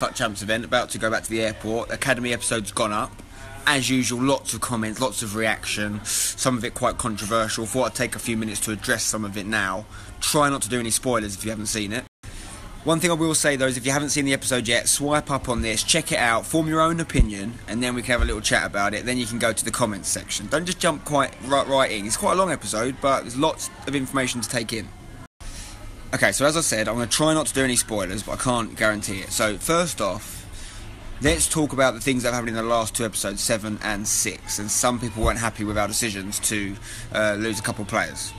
Cup Champs event, about to go back to the airport. Academy episode's gone up. As usual, lots of comments, lots of reaction. Some of it quite controversial. Thought I'd take a few minutes to address some of it now. Try not to do any spoilers if you haven't seen it. One thing I will say though is if you haven't seen the episode yet, swipe up on this, check it out, form your own opinion, and then we can have a little chat about it. Then you can go to the comments section. Don't just jump quite right in. It's quite a long episode, but there's lots of information to take in. Okay, so as I said, I'm going to try not to do any spoilers, but I can't guarantee it. So first off, let's talk about the things that have happened in the last two episodes, 7 and 6. And some people weren't happy with our decisions to lose a couple of players.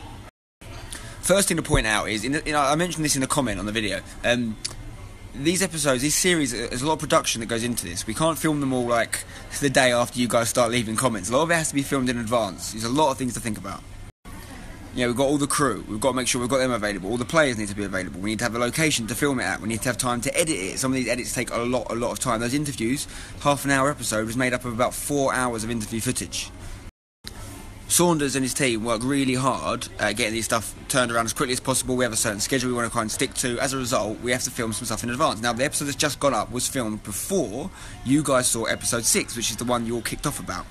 First thing to point out is, I mentioned this in the comment on the video, these episodes, these series, there's a lot of production that goes into this. We can't film them all like the day after you guys start leaving comments. A lot of it has to be filmed in advance. There's a lot of things to think about. Yeah, we've got all the crew, we've got to make sure we've got them available, all the players need to be available, we need to have a location to film it at, we need to have time to edit it. Some of these edits take a lot of time. Those interviews, half an hour episode was made up of about 4 hours of interview footage. Saunders and his team work really hard at getting these stuff turned around as quickly as possible. We have a certain schedule we want to kind of stick to. As a result, we have to film some stuff in advance. Now, the episode that's just gone up was filmed before you guys saw episode 6, which is the one you all kicked off about.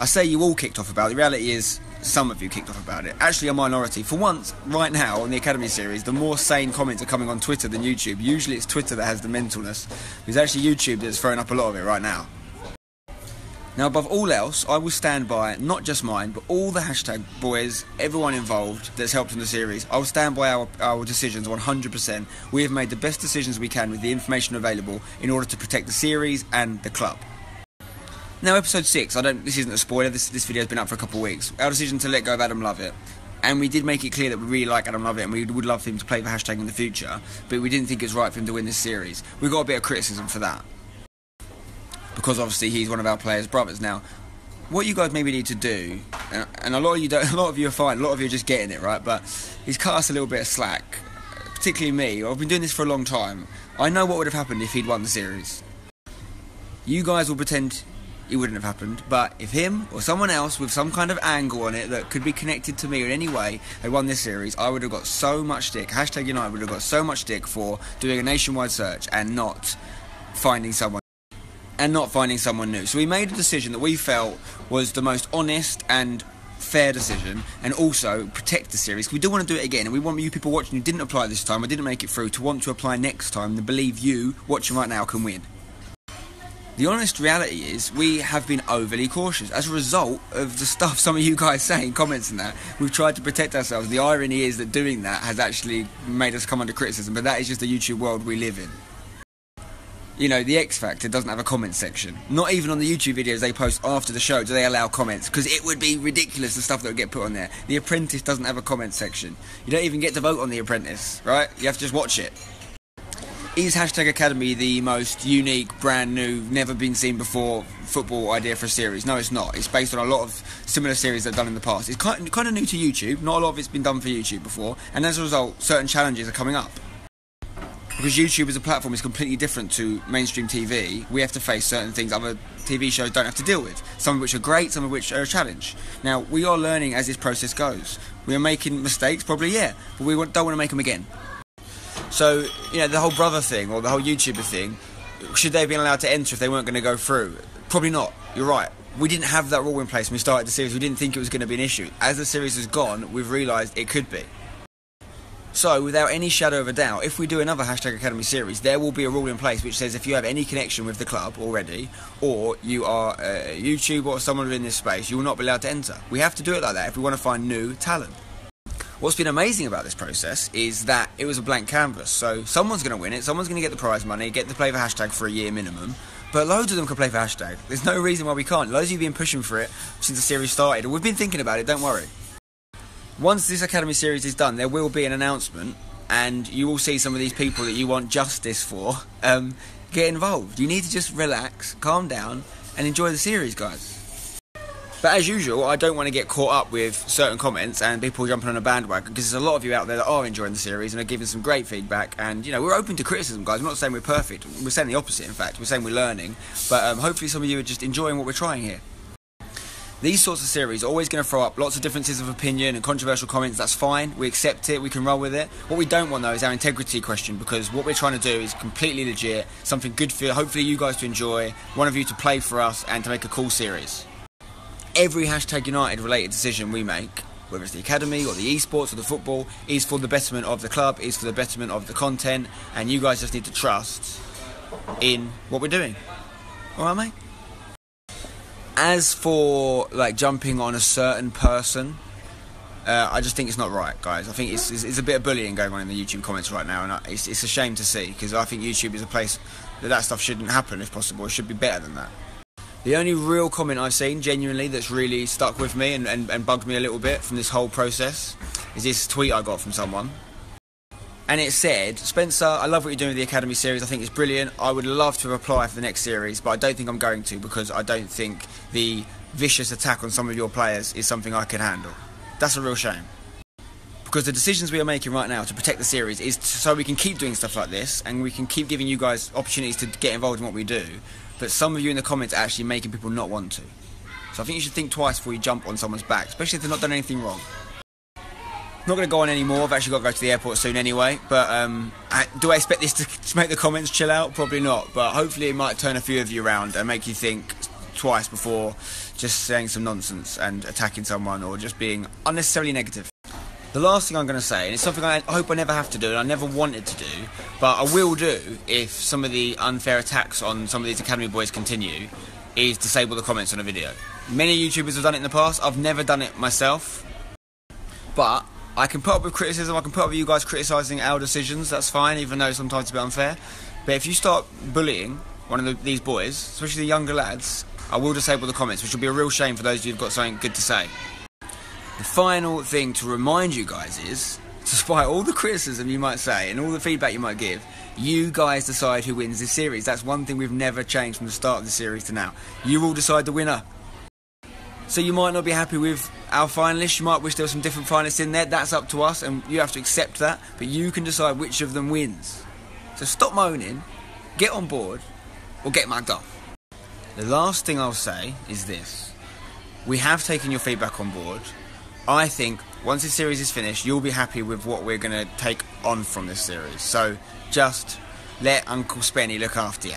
I say you all kicked off about it. The reality is some of you kicked off about it. Actually, a minority. For once, right now, on the Academy series, the more sane comments are coming on Twitter than YouTube. Usually it's Twitter that has the mentalness. It's actually YouTube that's throwing up a lot of it right now. Now, above all else, I will stand by, not just mine, but all the hashtag boys, everyone involved that's helped in the series. I will stand by our decisions 100%. We have made the best decisions we can with the information available in order to protect the series and the club. Now, episode 6, this isn't a spoiler, this video's been up for a couple of weeks. Our decision to let go of Adam Lovett. And we did make it clear that we really like Adam Lovett and we would love for him to play for hashtag in the future, but we didn't think it was right for him to win this series. We got a bit of criticism for that. Because obviously he's one of our players' brothers. Now, what you guys maybe need to do, and a lot of you are fine, a lot of you are just getting it, right? But he's cut us a little bit of slack, particularly me. I've been doing this for a long time. I know what would have happened if he'd won the series. You guys will pretend it wouldn't have happened, but if him or someone else with some kind of angle on it that could be connected to me in any way had won this series, I would have got so much stick. Hashtag United would have got so much stick for doing a nationwide search and not finding someone new. So we made a decision that we felt was the most honest and fair decision, and also protect the series. We do want to do it again, and we want you people watching who didn't apply this time or didn't make it through to want to apply next time and believe you watching right now can win. The honest reality is we have been overly cautious as a result of the stuff some of you guys say in comments and that. We've tried to protect ourselves. The irony is that doing that has actually made us come under criticism, but that is just the YouTube world we live in. You know, The X Factor doesn't have a comment section. Not even on the YouTube videos they post after the show do they allow comments, because it would be ridiculous the stuff that would get put on there. The Apprentice doesn't have a comment section. You don't even get to vote on The Apprentice, right? You have to just watch it. Is Hashtag Academy the most unique, brand new, never been seen before football idea for a series? No, it's not. It's based on a lot of similar series they've done in the past. It's kind of new to YouTube. Not a lot of it's been done for YouTube before. And as a result, certain challenges are coming up. Because YouTube as a platform is completely different to mainstream TV, we have to face certain things other TV shows don't have to deal with. Some of which are great, some of which are a challenge. Now, we are learning as this process goes. We are making mistakes, probably, yeah, but we don't want to make them again. So, you know, the whole brother thing, or the whole YouTuber thing, should they have been allowed to enter if they weren't going to go through? Probably not, you're right. We didn't have that rule in place when we started the series, we didn't think it was going to be an issue. As the series has gone, we've realised it could be. So, without any shadow of a doubt, if we do another Hashtag Academy series, there will be a rule in place which says if you have any connection with the club already, or you are a YouTuber or someone within this space, you will not be allowed to enter. We have to do it like that if we want to find new talent. What's been amazing about this process is that it was a blank canvas, so someone's going to win it, someone's going to get the prize money, get to play for hashtag for a year minimum, but loads of them can play for hashtag. There's no reason why we can't. Loads of you have been pushing for it since the series started, and we've been thinking about it, don't worry. Once this Academy series is done, there will be an announcement, and you will see some of these people that you want justice for get involved. You need to just relax, calm down, and enjoy the series, guys. But as usual, I don't want to get caught up with certain comments and people jumping on a bandwagon, because there's a lot of you out there that are enjoying the series and are giving some great feedback, and, you know, we're open to criticism, guys. We're not saying we're perfect. We're saying the opposite, in fact. We're saying we're learning. But hopefully some of you are just enjoying what we're trying here. These sorts of series are always going to throw up lots of differences of opinion and controversial comments. That's fine, we accept it, we can roll with it. What we don't want though is our integrity question, because what we're trying to do is completely legit, something good for hopefully you guys to enjoy, one of you to play for us and to make a cool series. Every Hashtag United related decision we make, whether it's the academy or the esports or the football, is for the betterment of the club, is for the betterment of the content, and you guys just need to trust in what we're doing. Alright mate? As for like jumping on a certain person, I just think it's not right, guys. I think it's a bit of bullying going on in the YouTube comments right now, and it's a shame to see, because I think YouTube is a place that stuff shouldn't happen if possible. It should be better than that. The only real comment I've seen, genuinely, that's really stuck with me and bugged me a little bit from this whole process is this tweet I got from someone. And it said, "Spencer, I love what you're doing with the Academy series. I think it's brilliant. I would love to apply for the next series, but I don't think I'm going to, because I don't think the vicious attack on some of your players is something I can handle." That's a real shame. Because the decisions we are making right now to protect the series is so we can keep doing stuff like this, and we can keep giving you guys opportunities to get involved in what we do. But some of you in the comments are actually making people not want to. So I think you should think twice before you jump on someone's back, especially if they've not done anything wrong. I'm not going to go on anymore, I've actually got to go to the airport soon anyway, but do I expect this to make the comments chill out? Probably not, but hopefully it might turn a few of you around and make you think twice before just saying some nonsense and attacking someone or just being unnecessarily negative. The last thing I'm going to say, and it's something I hope I never have to do and I never wanted to do, but I will do if some of the unfair attacks on some of these Academy boys continue, is disable the comments on a video. Many YouTubers have done it in the past, I've never done it myself, but I can put up with criticism, I can put up with you guys criticising our decisions, that's fine, even though sometimes it's a bit unfair. But if you start bullying one of these boys, especially the younger lads, I will disable the comments, which will be a real shame for those of you who've got something good to say. The final thing to remind you guys is, despite all the criticism you might say and all the feedback you might give, you guys decide who wins this series. That's one thing we've never changed from the start of the series to now. You will decide the winner. So you might not be happy with our finalists, you might wish there were some different finalists in there, that's up to us and you have to accept that, but you can decide which of them wins. So stop moaning, get on board, or get mugged off. The last thing I'll say is this. We have taken your feedback on board. I think once this series is finished, you'll be happy with what we're going to take on from this series. So just let Uncle Spenny look after you.